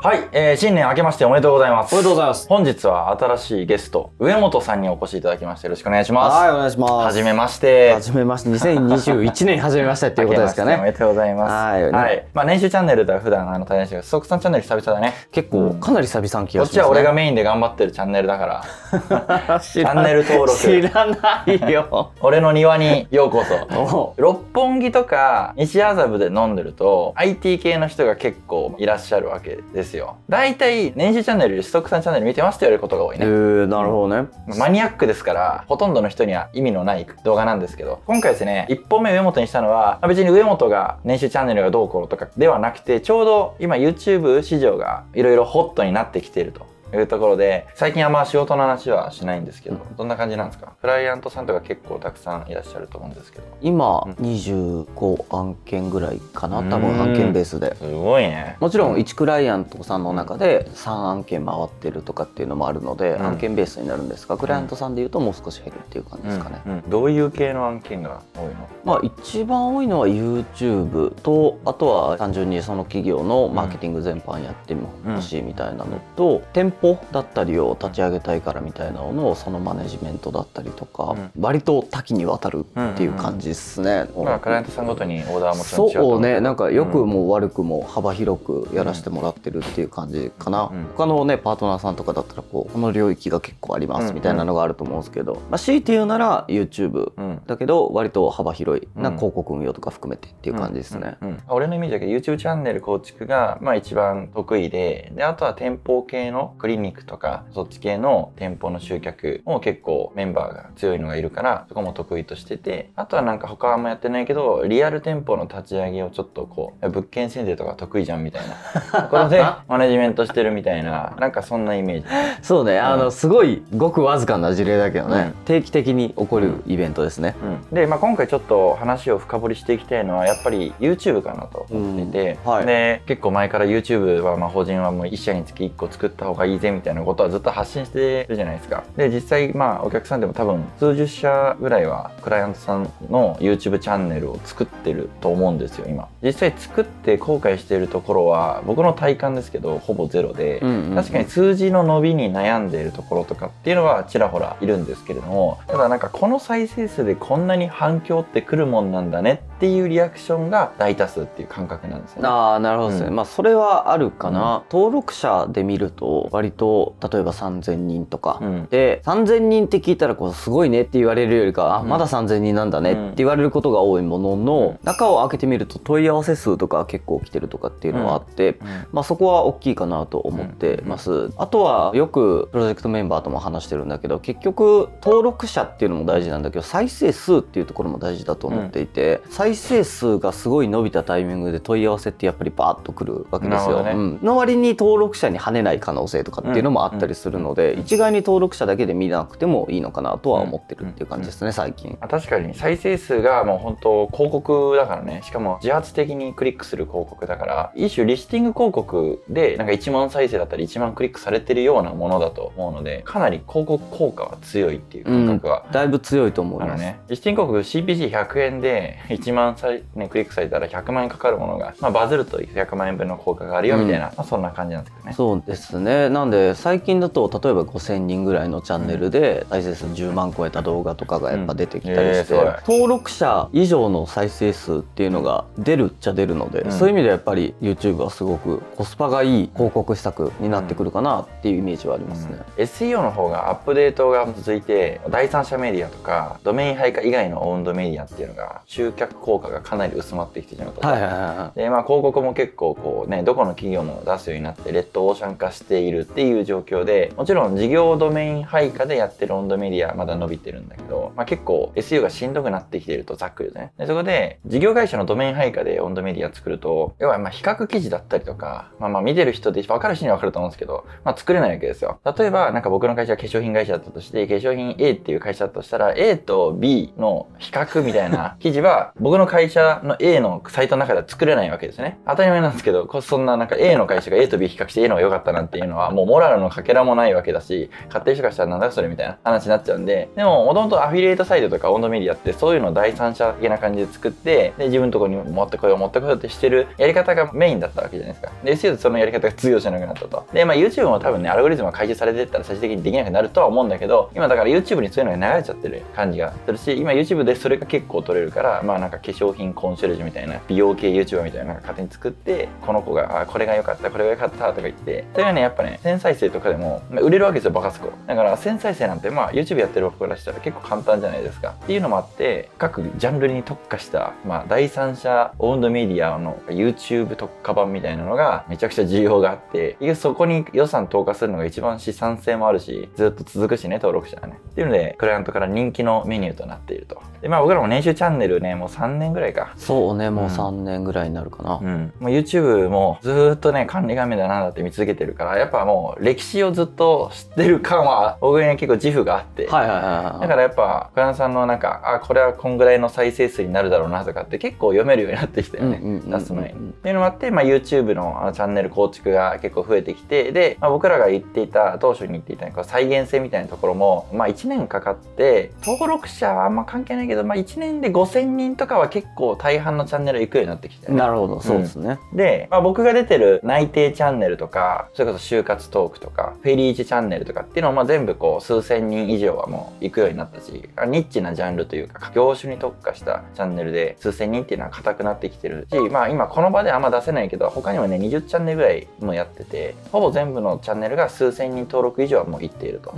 はい、新年明けましておめでとうございます。おめでとうございます。本日は新しいゲスト、上本さんにお越しいただきまして、よろしくお願いします。はい、お願いします。はじめまして。はじめまして。2021年はじめましてっていうことですかね。おめでとうございます。はい。はい。まあ、年収チャンネルでは普段、大変ですけど、ストックさんチャンネル久々だね。結構、かなり久々な気がしますね。こっちは俺がメインで頑張ってるチャンネルだから。チャンネル登録。知らないよ。俺の庭にようこそ。六本木とか、西麻布で飲んでると、IT 系の人が結構いらっしゃるわけです。だいたい年収チャンネルよりストックさんチャンネル見てますって言われることが多いね。なるほどね。マニアックですからほとんどの人には意味のない動画なんですけど、今回ですね、1本目上本にしたのは、別に上本が年収チャンネルがどうこうとかではなくて、ちょうど今 YouTube 市場がいろいろホットになってきているというところで、最近はまあ仕事の話はしないんですけど、どんな感じなんですか？クライアントさんとか結構たくさんいらっしゃると思うんですけど。今、25案件ぐらいかな、多分案件ベースで。すごいね。もちろん1クライアントさんの中で3案件回ってるとかっていうのもあるので、案件ベースになるんですが、クライアントさんでいうともう少し減るっていう感じですかね。どういう系の案件が多いの？まあ一番多いのは YouTube と、あとは単純にその企業のマーケティング全般やってほしいみたいなのと、店舗だったりを立ち上げたいからみたいなののそのマネジメントだったりとか、割と多岐にわたるっていう感じですね。クライアントさんごとにオーダーも違う。そうね、なんか良くも悪くも幅広くやらせてもらってるっていう感じかな。他のねパートナーさんとかだったらこの領域が結構ありますみたいなのがあると思うんですけど、まあ強いて言うなら YouTube だけど割と幅広いな、広告運用とか含めてっていう感じですね。俺のイメージだけど YouTube チャンネル構築がまあ一番得意で、あとは店舗系のクリニックとかそっち系の店舗の集客も結構メンバーが強いのがいるから、そこも得意としてて、あとはなんか他はもやってないけどリアル店舗の立ち上げをちょっとこう物件選定とか得意じゃんみたいなところでマネジメントしてるみたいな、なんかそんなイメージ。そうね、すごいごくわずかな事例だけどね、定期的に起こるイベントですね。で、まあ、今回ちょっと話を深掘りしていきたいのはやっぱり YouTube かなと思ってて、で結構前から YouTube はまあ法人はもう1社につき1個作った方がいいぜみたいなことはずっと発信してるじゃないですか。で実際まあお客さんでも多分数十社ぐらいはクライアントさんの YouTube チャンネルを作ってると思うんですよ今。実際作って後悔しているところは僕の体感ですけどほぼゼロで、確かに数字の伸びに悩んでいるところとかっていうのはちらほらいるんですけれども、ただなんかこの再生数でこんなに反響ってくるもんなんだねっていうリアクションが大多数っていう感覚なんですよね。ああ、なるほどですね。まあそれはあるかな。登録者で見ると割と例えば3000人とか、で3000人って聞いたらこうすごいねって言われるよりか、あ、まだ3000人なんだねって言われることが多いものの、中を開けてみると問い合わせ数とか結構来てるとかっていうのはあって、まあそこは大きいかなと思ってます。あとはよくプロジェクトメンバーとも話してるんだけど、結局登録者っていうのも大事なんだけど再生数っていうところも大事だと思っていて、再生数がすごい伸びたタイミングで問い合わせってやっぱりバーッとくるわけですよ。の割に登録者に跳ねない可能性とかっていうのもあったりするので、一概に登録者だけで見なくてもいいのかなとは思ってるっていう感じですね最近。確かに再生数がもう本当広告だからね、しかも自発的にクリックする広告だから、一種リスティング広告でなんか1万再生だったり1万クリックされてるようなものだと思うので、かなり広告効果は強いっていう感覚は、だいぶ強いと思いますね。リスティング広告 CPC100 円で1万再生クリックされたら100万円かかるものが、まあ、バズると100万円分の効果があるよみたいな、そんな感じなんですけどね。そうですね。なんで最近だと例えば 5,000 人ぐらいのチャンネルで再生数10万超えた動画とかがやっぱ出てきたりして、登録者以上の再生数っていうのが出るっちゃ出るので、そういう意味でやっぱり YouTube はすごくコスパがいい広告施策になってくるかなっていうイメージはありますね。SEO の方がアップデートが続いて、第三者メディアとかドメイン配下以外のオウンドメディアっていうのが集客効果がかなり薄まってきてしまったと。で、まあ広告も結構こうね、どこの企業も出すようになってレッドオーシャン化しているっていう状況で、もちろん事業ドメイン配下でやってるオウンドメディアまだ伸びてるんだけど、まあ、結構 SEO がしんどくなってきていると、ざっくりね。でそこで事業会社のドメイン配下でオウンドメディア作ると、要はまあ比較記事だったりとか、まあ見てる人で分かる人には分かると思うんですけど、まあ、作れないわけですよ。例えばなんか僕の会社は化粧品会社だったとして、化粧品 A っていう会社だとしたら A と B の比較みたいな記事は僕の僕の会社の A のサイトの中では作れないわけですね。当たり前なんですけど、そんななんか A の会社が A と B 比較して A の方が良かったなんていうのはもうモラルのかけらもないわけだし、買ってる人からしたらなんだそれみたいな話になっちゃうんで、でも元々アフィリエイトサイトとかオウンドメディアってそういうのを第三者的な感じで作って、で自分のところに持ってこようってしてるやり方がメインだったわけじゃないですか。で、そうするとそのやり方が通用しなくなったと。で、まあ YouTube も多分ね、アルゴリズムが改修されてったら最終的にできなくなるとは思うんだけど、今だから YouTube にそういうのが流れちゃってる感じがするし、今 YouTube でそれが結構取れるから、まあなんか化粧品コンシェルジュみたいな、美容系 YouTuber みたいなのが勝手に作って、この子が、これが良かった、これが良かったとか言って、それがね、やっぱね、1000再生とかでも、まあ、売れるわけですよ、バカスコ。だから1000再生なんて、まあ YouTube やってる僕からしたら結構簡単じゃないですか。っていうのもあって、各ジャンルに特化した、まあ第三者オウンドメディアの YouTube 特化版みたいなのがめちゃくちゃ需要があって、そこに予算投下するのが一番資産性もあるし、ずっと続くしね、登録者はね。っていうので、クライアントから人気のメニューとなっていると。で、まあ僕らも年収チャンネルね、もう3年ぐらいか。そうね、もう3年ぐらいになるかな。うん。もう YouTube もずっとね、管理画面だなんだって見続けてるから、やっぱもう歴史をずっと知ってる感は、僕には結構自負があって。はいはいはい。だからやっぱ、クライアントさんのなんか、あ、これはこんぐらいの再生数になるだろうなとかって結構読めるようになってきたよね。出す前に。っていうのもあって、まあ YouTube のチャンネル構築が結構増えてきて、で、まあ、僕らが言っていた、当初に言っていた再現性みたいなところも、まあ1年かかって、登録者はあんま関係ないけど、まあ1年で5000人とかは結構大半のチャンネル行くようになってきて、ね。なるほど、そうですね。で、まあ僕が出てる内定チャンネルとか、それこそ就活トークとか、フェリーチチャンネルとかっていうのをまあ全部こう数千人以上はもう行くようになったし、ニッチなジャンルというか、業種に特化したチャンネルで数千人っていうのは固くなってきてるし、まあ今この場ではあんま出せないけど、他にもね20チャンネルぐらいもやってて、ほぼ全部のチャンネルが数千人登録以上はもういっていると。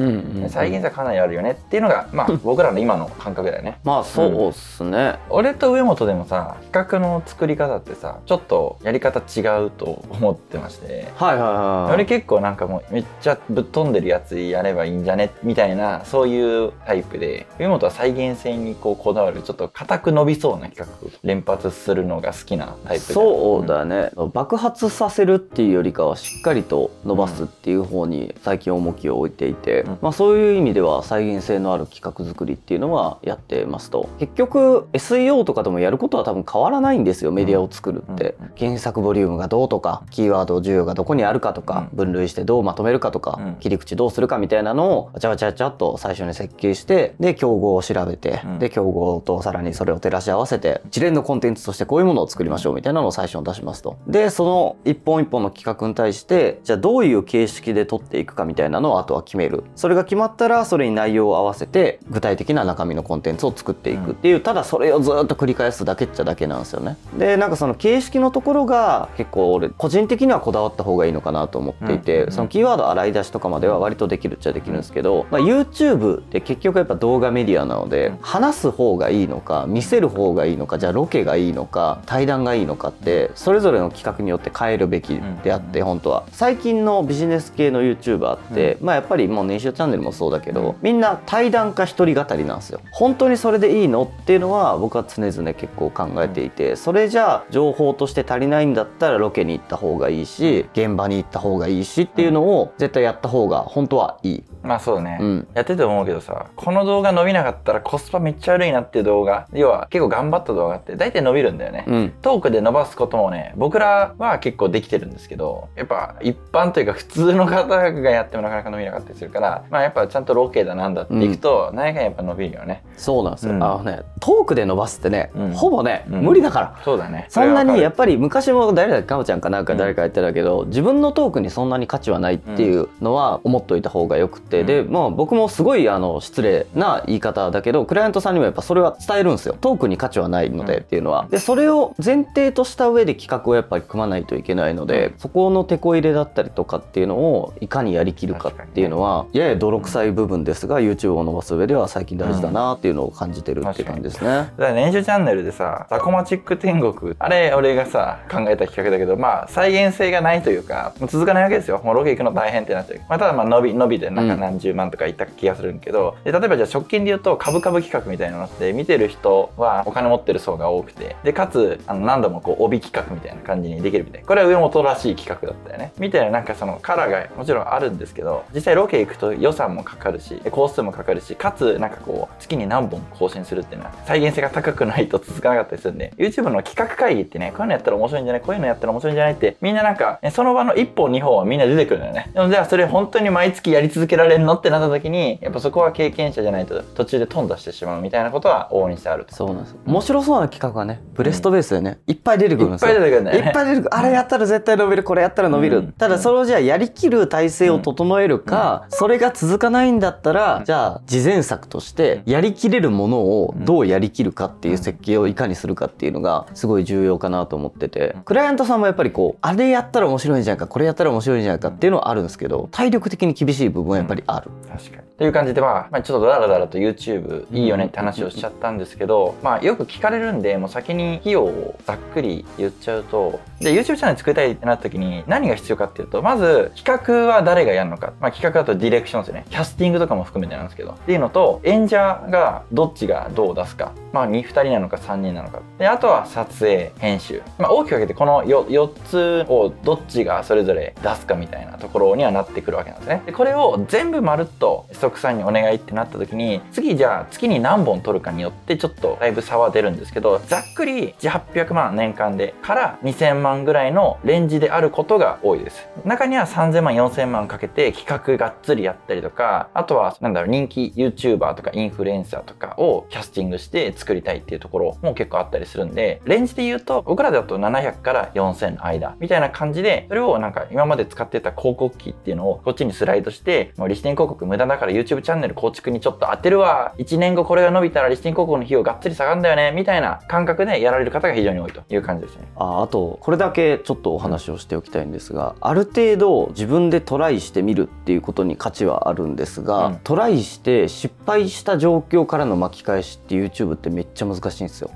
再現性かなりあるよねっていうのが、まあ僕らの今の感覚だよね。まあそうっすね。俺と上本でもさ、企画の作り方ってさ、ちょっとやり方違うと思ってまして。はいはいはい。俺結構なんかもうめっちゃぶっ飛んでるやつやればいいんじゃねみたいな、そういうタイプで、上本は再現性にこだわる、ちょっと固く伸びそうな企画を連発するのが好きなタイプ。そうだね。爆発させるっていうよりかはしっかりと伸ばすっていう方に最近重きを置いていて、まあそういう意味では再現性のある企画作りっていうのはやってますと。結局 SEO とかでもやることは多分変わらないんですよ、メディアを作るって。検索ボリュームがどうとか、キーワード需要がどこにあるかとか、分類してどうまとめるかとか、切り口どうするかみたいなのをわちゃわちゃわちゃっと最初に設計して、で競合を調べて、で競合とさらにそれを照らし合わせて、一連のコンテンツとしてこういうものを作りましょうみたいなのを最初に出しますと。でその一本一本の企画に対して、じゃあどういう形式で撮っていくかみたいなのをあとは決める。それが決まったらそれに内容を合わせて具体的な中身のコンテンツを作っていくっていう、ただそれをずっと繰り返すだけっちゃだけなんですよね。でなんかその形式のところが結構俺個人的にはこだわった方がいいのかなと思っていて、そのキーワード洗い出しとかまでは割とできるっちゃできるんですけど、まあ YouTube って結局やっぱ動画メディアなので、話す方がいいのか見せる方がいいのか、じゃあロケがいいのか対談がいいのかって、それぞれの企画によって変えるべきであって、本当は最近のビジネス系の YouTuber ってまあやっぱりもう年収チャンネルもそうだけど、みんな対談か一人語りなんですよ。本当にそれでいいのっていうのは僕は常々結構考えていて、それじゃあ情報として足りないんだったらロケに行った方がいいし、現場に行った方がいいしっていうのを絶対やった方が本当はいい。まあそうね、やってて思うけどさ、この動画伸びなかったらコスパめっちゃ悪いなっていう動画、要は結構頑張った動画って大体伸びるんだよね、トークで伸ばすこともね僕らは結構できてるんですけど、やっぱ一般というか普通の方がやってもなかなか伸びなかったりするから、まあやっぱちゃんとロケだなんだっていくと何やかんやっぱ伸びるよね。そうなんですよ。あのね、トークで伸ばすってねほぼね無理だから。そうだね。そんなにやっぱり昔も誰だかおちゃんかなんか誰か言ってたけど、自分のトークにそんなに価値はないっていうのは思っといた方がよくて、でまあ僕もすごい失礼な言い方だけど、クライアントさんにもやっぱそれは伝えるんですよ、トークに価値はないのでっていうのは。でそれを前提とした上で企画をやっぱり組まないといけないので、そこのテコ入れだったりとかっていうのをいかにやりきるかっていうのは、やや泥臭い部分ですが YouTube を伸ばす上では最近大事だなっていうのを感じてるっていう感じですね。だから年収チャンネルでさ、ザコマチック天国、あれ俺がさ考えた企画だけど、まあ再現性がないというか、もう続かないわけですよ。もうロケ行くの大変ってなっちゃう。まあ、ただまあ伸びでなかな何十万とかいった気がするんけど、で例えばじゃあ直近で言うと株株企画みたいなのって見てる人はお金持ってる層が多くて、でかつ何度もこう帯企画みたいな感じにできるみたいな、これは上本らしい企画だったよねみたいな、なんかそのカラーがもちろんあるんですけど、実際ロケ行くと予算もかかるし工数もかかるし、かつなんかこう月に何本更新するっていうのは再現性が高くないと続かなかったりするんで、 YouTube の企画会議ってね、こういうのやったら面白いんじゃない、こういうのやったら面白いんじゃないって、みんななんかその場の1本2本はみんな出てくるんだよね。でもじゃあそれ本当に毎月やり続けられるのってなった時に、やっぱそこは経験者じゃないと途中で頓挫してしまうみたいなことは往々にしてあると。そうなんです。面白そうな企画はね、ブレストベースでね、いっぱい出てくるんですよ。いっぱい出てくるんだよね。いっぱい出てくる。あれやったら絶対伸びる、これやったら伸びる、ただそれをじゃあやりきる体制を整えるか、それが続かないんだったら、じゃあ事前策としてやりきれるものをどうやりきるかっていう設計をいかにするかっていうのがすごい重要かなと思ってて、クライアントさんもやっぱりこうあれやったら面白いんじゃないか、これやったら面白いんじゃないかっていうのはあるんですけど、体力的に厳しい部分はやっぱりある。確かに。という感じで、まあちょっとダラダラと YouTube いいよねって話をしちゃったんですけど、まあよく聞かれるんで、もう先に費用をざっくり言っちゃうと、で YouTube チャンネル作りたいってなった時に何が必要かっていうと、まず企画は誰がやるのか、まあ、企画だとディレクションですよね、キャスティングとかも含めてなんですけどっていうのと、演者がどっちがどう出すか、まあ、2人なのか3人なのかで、あとは撮影編集、まあ、大きく分けてこの 4つをどっちがそれぞれ出すかみたいなところにはなってくるわけなんですね。でこれを全部まるっと即さんにお願いってなった時に、次じゃあ月に何本撮るかによってちょっとだいぶ差は出るんですけど、ざっくり800万年間でから2000万ぐらいのレンジであることが多いです。中には3000万4000万かけて企画がっつりやったりとか、あとはなんだろう、人気 YouTuber とかインフルエンサーとかをキャスティングして作りたいっていうところも結構あったりするんで、レンジで言うと僕らだと700から4000の間みたいな感じで、それをなんか今まで使ってた広告機っていうのをこっちにスライドして、もうリスティング広告無駄だから YouTube チャンネル構築にちょっと当てるわ、1年後これが伸びたらリスティング広告の費用がっつり下がるんだよねみたいな感覚でやられる方が非常に多いという感じですね。あとこれだけちょっとお話をしておきたいんですが、ある程度自分でトライしてみるっていうことに価値はあるんですが、トライして失敗した状況からの巻き返しって YouTube ってめっちゃ難しいんですよ。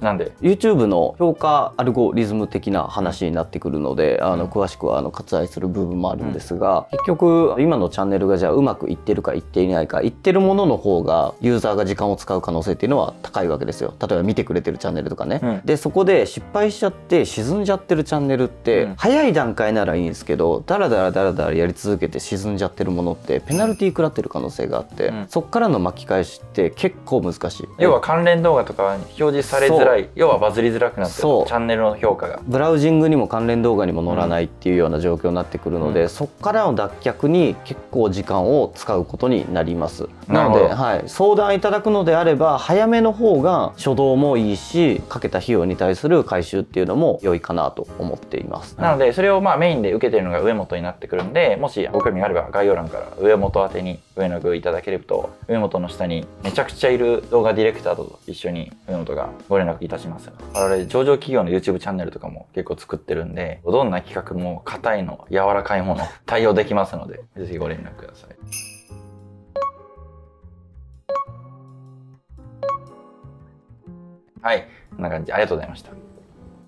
なんで YouTube の評価アルゴリズム的な話になってくるので、詳しくは割愛する部分もあるんですが、結局今のチャンネルがじゃあうまくいってるかいっていないか、いってるものの方がユーザーが時間を使う可能性っていうのは高いわけですよ。例えば見てくれてるチャンネルとかね、でそこで失敗しちゃって沈んじゃってるチャンネルって、早い段階ならいいんですけど、だらだらやり続けて沈んじゃってるものってペナルティ食らってる可能性があって、そっからの巻き返しって結構難しい。要は関連動画とか表示されづらい、要はバズりづらくなってる、チャンネルの評価がブラウジングにも関連動画にも載らないっていうような状況になってくるので、そっからの脱却に結構時間を使うことになります。なので、相談いただくのであれば早めの方が初動もいいし、かけた費用に対する回収っていうのも良いかなと思っています。なのでそれをまあメインで受けてるのが上本になってくるんで、もしご興味があれば概要欄から上本宛てに上の具いただけると、上本の下にめちゃくちゃいる動画ディレクターと一緒に上本がご連絡いたします。我々上場企業の YouTube チャンネルとかも結構作ってるんで、どんな企画も硬いの柔らかいもの対応できますのでぜひご連絡ください。はい、こんな感じ。ありがとうございました。